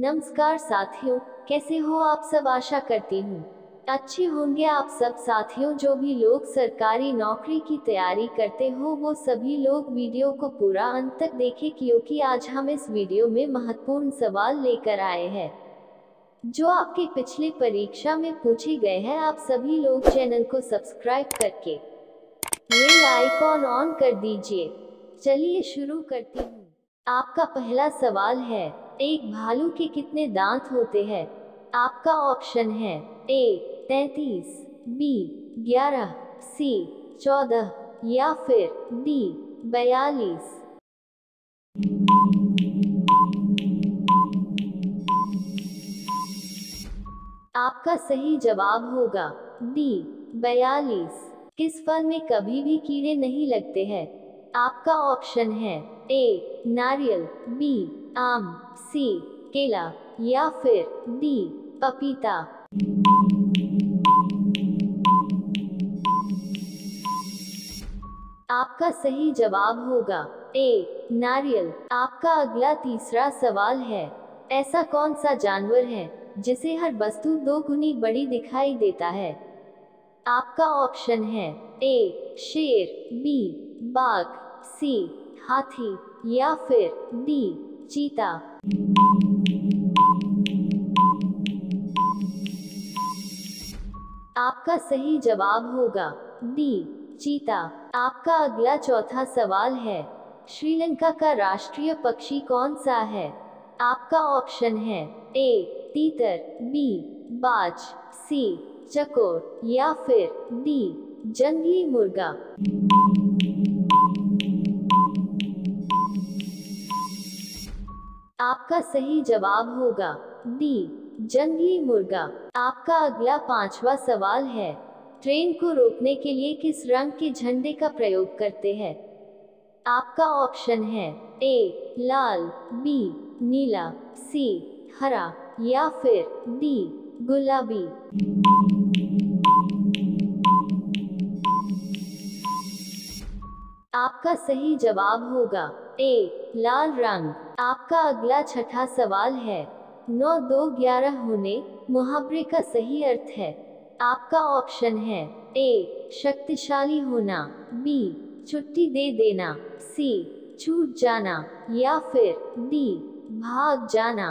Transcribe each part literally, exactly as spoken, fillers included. नमस्कार साथियों, कैसे हो आप सब। आशा करती हूँ अच्छे होंगे आप सब साथियों। जो भी लोग सरकारी नौकरी की तैयारी करते हो वो सभी लोग वीडियो को पूरा अंत तक देखें, क्योंकि आज हम इस वीडियो में महत्वपूर्ण सवाल लेकर आए हैं जो आपके पिछले परीक्षा में पूछे गए हैं। आप सभी लोग चैनल को सब्सक्राइब करके बेल आइकॉन ऑन कर दीजिए। चलिए शुरू करती हूँ। आपका पहला सवाल है, एक भालू के कितने दांत होते हैं। आपका ऑप्शन है ए तैतीस, बी ग्यारह, सी चौदह या फिर डी बयालीस। आपका सही जवाब होगा डी बयालीस। किस फल में कभी भी कीड़े नहीं लगते हैं। आपका ऑप्शन है ए नारियल, बी आम, सी केला या फिर डी पपीता। आपका सही जवाब होगा ए नारियल। आपका अगला तीसरा सवाल है, ऐसा कौन सा जानवर है जिसे हर वस्तु दो गुनी बड़ी दिखाई देता है। आपका ऑप्शन है ए शेर, बी बाघ, सी हाथी या फिर डी चीता। आपका सही जवाब होगा डी चीता। आपका अगला चौथा सवाल है, श्रीलंका का राष्ट्रीय पक्षी कौन सा है। आपका ऑप्शन है ए तीतर, बी बाज, सी चकोर या फिर डी जंगली मुर्गा। आपका सही जवाब होगा डी जंगली मुर्गा। आपका अगला पांचवा सवाल है, ट्रेन को रोकने के लिए किस रंग के झंडे का प्रयोग करते हैं। आपका ऑप्शन है ए लाल, बी नीला, सी हरा या फिर डी गुलाबी। आपका सही जवाब होगा ए लाल रंग। आपका अगला छठा सवाल है, नौ दो ग्यारह होने मुहावरे का सही अर्थ है। आपका ऑप्शन है ए शक्तिशाली होना, बी छुट्टी दे देना, सी छूट जाना या फिर डी भाग जाना।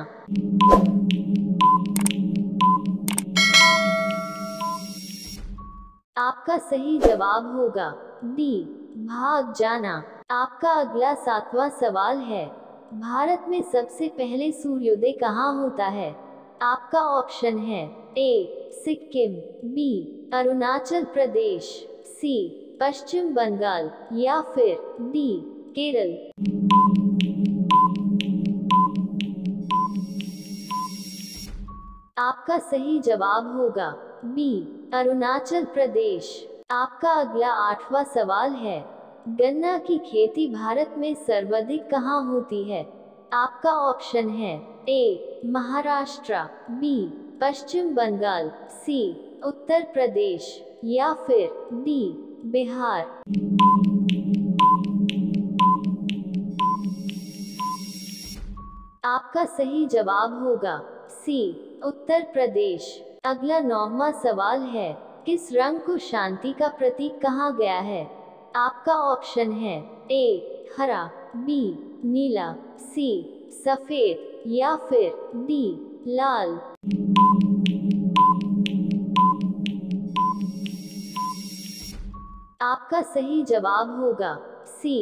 आपका सही जवाब होगा डी भाग जाना। आपका अगला सातवां सवाल है, भारत में सबसे पहले सूर्योदय कहाँ होता है। आपका ऑप्शन है A Sikkim, B Arunachal Pradesh, C Paschim Bangal या फिर डी केरल। आपका सही जवाब होगा बी अरुणाचल प्रदेश। आपका अगला आठवां सवाल है, गन्ना की खेती भारत में सर्वाधिक कहाँ होती है। आपका ऑप्शन है A Maharashtra, B Paschim Bangal, C Uttar Pradesh या फिर डी बिहार। आपका सही जवाब होगा सी उत्तर प्रदेश। अगला नौवां सवाल है, किस रंग को शांति का प्रतीक कहा गया है। आपका ऑप्शन है ए हरा, बी नीला, सी सफेद या फिर डी लाल। आपका सही जवाब होगा सी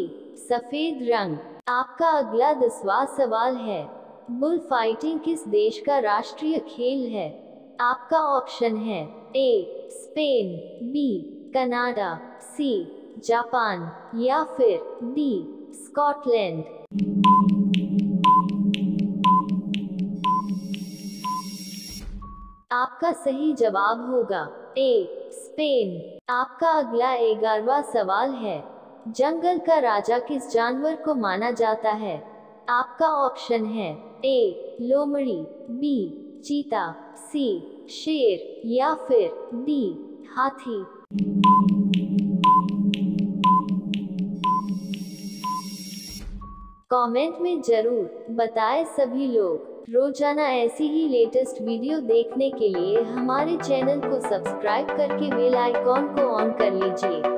सफेद रंग। आपका अगला दसवां सवाल है, बुल फाइटिंग किस देश का राष्ट्रीय खेल है। आपका ऑप्शन है A Spain, B Canada, C Japan या फिर डी स्कॉटलैंड। आपका सही जवाब होगा ए स्पेन। आपका अगला ग्यारहवां सवाल है, जंगल का राजा किस जानवर को माना जाता है। आपका ऑप्शन है ए लोमड़ी, बी चीता, सी शेर या फिर डी हाथी। कमेंट में जरूर बताएं सभी लोग रोजाना ऐसी ही लेटेस्ट वीडियो देखने के लिए हमारे चैनल को सब्सक्राइब करके बेल आइकॉन को ऑन कर लीजिए।